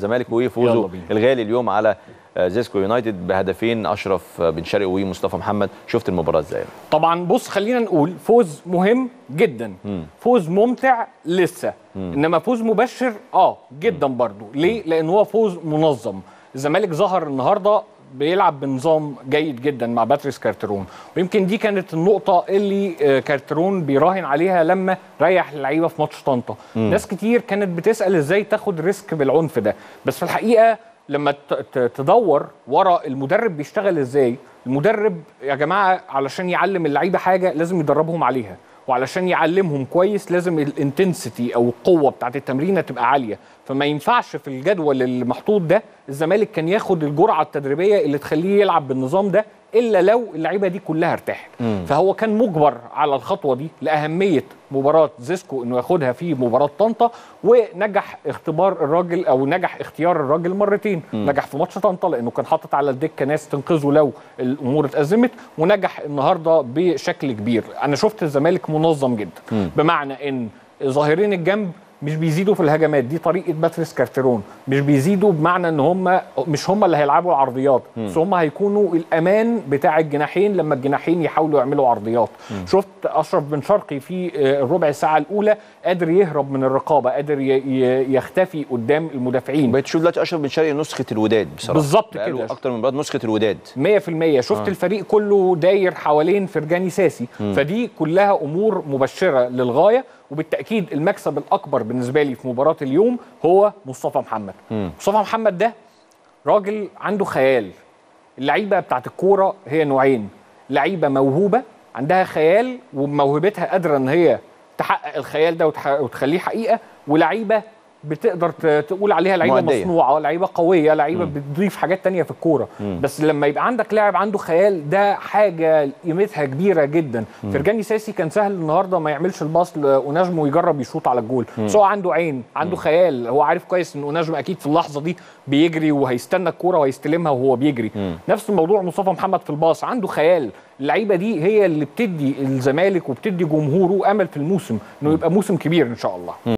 الزمالك وفوزه الغالي اليوم على زيسكو يونايتد بهدفين اشرف بن شرقي ومصطفى محمد. شفت المباراه ازاي؟ طبعا بص، خلينا نقول فوز مهم جدا، فوز ممتع لسه، انما فوز مبشر جدا برضو. ليه؟ لان هو فوز منظم. الزمالك ظهر النهارده بيلعب بنظام جيد جدا مع باتريس كارترون، ويمكن دي كانت النقطه اللي كارترون بيراهن عليها لما ريح اللعيبه في ماتش طنطا. ناس كتير كانت بتسال ازاي تاخد ريسك بالعنف ده، بس في الحقيقه لما تدور ورا المدرب بيشتغل ازاي. المدرب يا جماعه علشان يعلم اللعيبه حاجه لازم يدربهم عليها، وعلشان يعلمهم كويس لازم الانتنسيتي او القوه بتاعت التمرين تبقى عاليه. فما ينفعش في الجدول اللي محطوط ده الزمالك كان ياخد الجرعه التدريبيه اللي تخليه يلعب بالنظام ده الا لو اللعيبه دي كلها ارتاحت. فهو كان مجبر على الخطوه دي لاهميه مباراه زيسكو انه ياخدها في مباراه طنطا، ونجح اختبار الراجل او نجح اختيار الراجل مرتين. نجح في ماتش طنطا لانه كان حاطط على الدكه ناس تنقذه لو الامور اتأزمت، ونجح النهارده بشكل كبير. انا شفت الزمالك منظم جدا، بمعنى ان ظاهرين الجنب مش بيزيدوا في الهجمات، دي طريقه باتريس كارترون، مش بيزيدوا بمعنى ان هم اللي هيلعبوا العرضيات، بس هم هيكونوا الامان بتاع الجناحين لما الجناحين يحاولوا يعملوا عرضيات. شفت اشرف بن شرقي في الربع ساعه الاولى قادر يهرب من الرقابه، قادر يختفي قدام المدافعين. بقيت تشوف دلوقتي اشرف بن شرقي نسخه الوداد بصراحه، بالظبط كده، اكتر من مباراه نسخه الوداد 100%. شفت الفريق كله داير حوالين فرجاني ساسي، فدي كلها امور مبشره للغايه. وبالتاكيد المكسب الاكبر بالنسبه لي في مباراه اليوم هو مصطفى محمد. مصطفى محمد ده راجل عنده خيال. اللعيبه بتاعت الكوره هي نوعين، لعيبه موهوبه عندها خيال وموهبتها قادره ان هي تحقق الخيال ده وتخليه حقيقه، ولعيبه بتقدر تقول عليها لعيبه مصنوعه، لعيبه قويه، لعيبه بتضيف حاجات تانية في الكوره. بس لما يبقى عندك لاعب عنده خيال ده حاجه قيمتها كبيره جدا. فرجاني ساسي كان سهل النهارده ما يعملش الباص لأوناجمو يجرب يشوط على الجول، بس هو عنده عين، عنده خيال، هو عارف كويس ان أوناجمو اكيد في اللحظه دي بيجري وهيستنى الكوره وهيستلمها وهو بيجري. نفس الموضوع مصطفى محمد في الباص، عنده خيال. اللعيبه دي هي اللي بتدي الزمالك وبتدي جمهوره امل في الموسم انه يبقى موسم كبير ان شاء الله.